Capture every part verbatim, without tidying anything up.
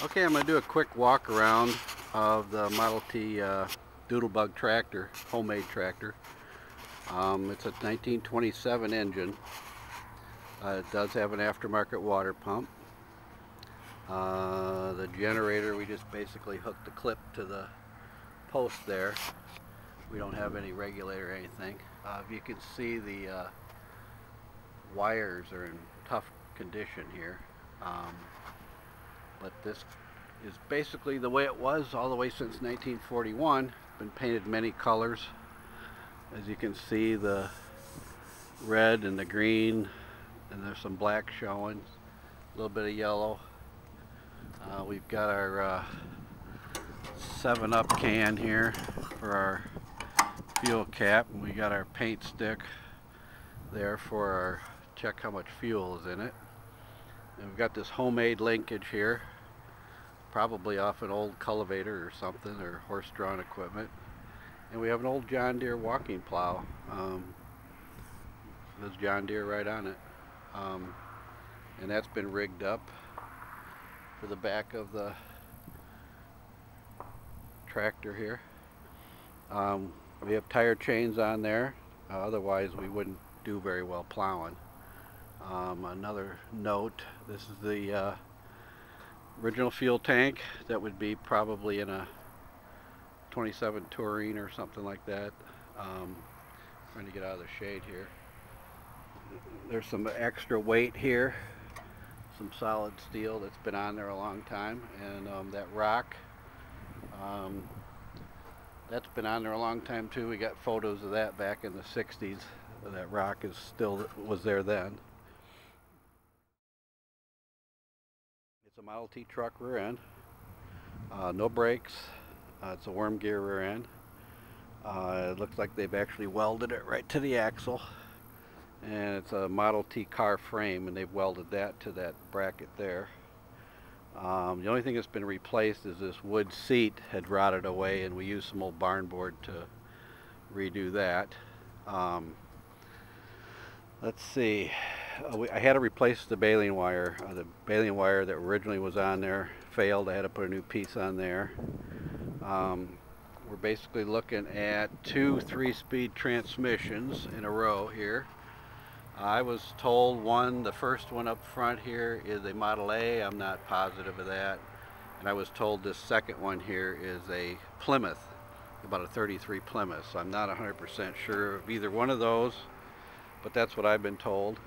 Okay, I'm going to do a quick walk around of the Model T uh, Doodle Bug tractor, homemade tractor. Um, it's a nineteen twenty-seven engine. Uh, it does have an aftermarket water pump. Uh, the generator, we just basically hooked the clip to the post there. We don't have any regulator or anything. Uh, if you can see, the uh, wires are in tough condition here. Um, but this is basically the way it was all the way since nineteen forty-one. Been painted many colors. As you can see, the red and the green, and there's some black showing, a little bit of yellow. Uh, we've got our seven up uh, can here for our fuel cap, and we got our paint stick there for our check how much fuel is in it. And we've got this homemade linkage here, probably off an old cultivator or something, or horse-drawn equipment. And we have an old John Deere walking plow. Um, there's John Deere right on it. Um, and that's been rigged up for the back of the tractor here. Um, we have tire chains on there, uh, otherwise we wouldn't do very well plowing. Um, another note, this is the uh, original fuel tank that would be probably in a twenty-seven Touring or something like that. Um, trying to get out of the shade here. There's some extra weight here, some solid steel that's been on there a long time, and um, that rock, um, that's been on there a long time too. We got photos of that back in the sixties. That rock is still was there then. It's a Model T truck rear end, uh, no brakes. Uh, it's a worm gear rear end. Uh, it looks like they've actually welded it right to the axle, and it's a Model T car frame, and they've welded that to that bracket there. Um, the only thing that's been replaced is this wood seat had rotted away, and we used some old barn board to redo that. Um, let's see, uh, we, I had to replace the baling wire. Uh, the baling wire that originally was on there failed. I had to put a new piece on there. Um, we're basically looking at two three-speed transmissions in a row here. I was told one, the first one up front here is a Model A. I'm not positive of that. And I was told this second one here is a Plymouth, about a thirty-three Plymouth. So I'm not one hundred percent sure of either one of those, but that's what I've been told.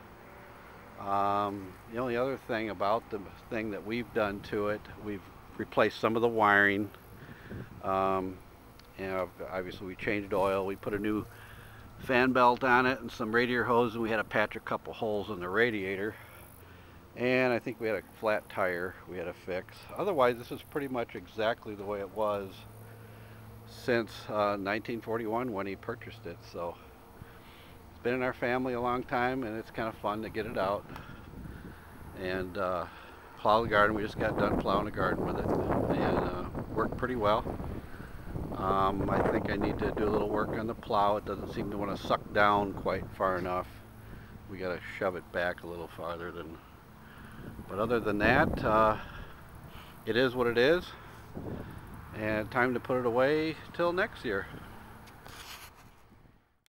Um, the only other thing about the thing that we've done to it, we've replaced some of the wiring. Um, and obviously we changed oil. We put a new fan belt on it and some radiator hose, and we had to patch a couple holes in the radiator. And I think we had a flat tire we had to fix. Otherwise, this is pretty much exactly the way it was since uh, nineteen forty-one when he purchased it. So it's been in our family a long time, and it's kind of fun to get it out and uh, plow the garden. We just got done plowing the garden with it, and uh, worked pretty well. Um, I think I need to do a little work on the plow. It doesn't seem to want to suck down quite far enough. We got to shove it back a little farther than. But other than that, uh, it is what it is. And time to put it away till next year.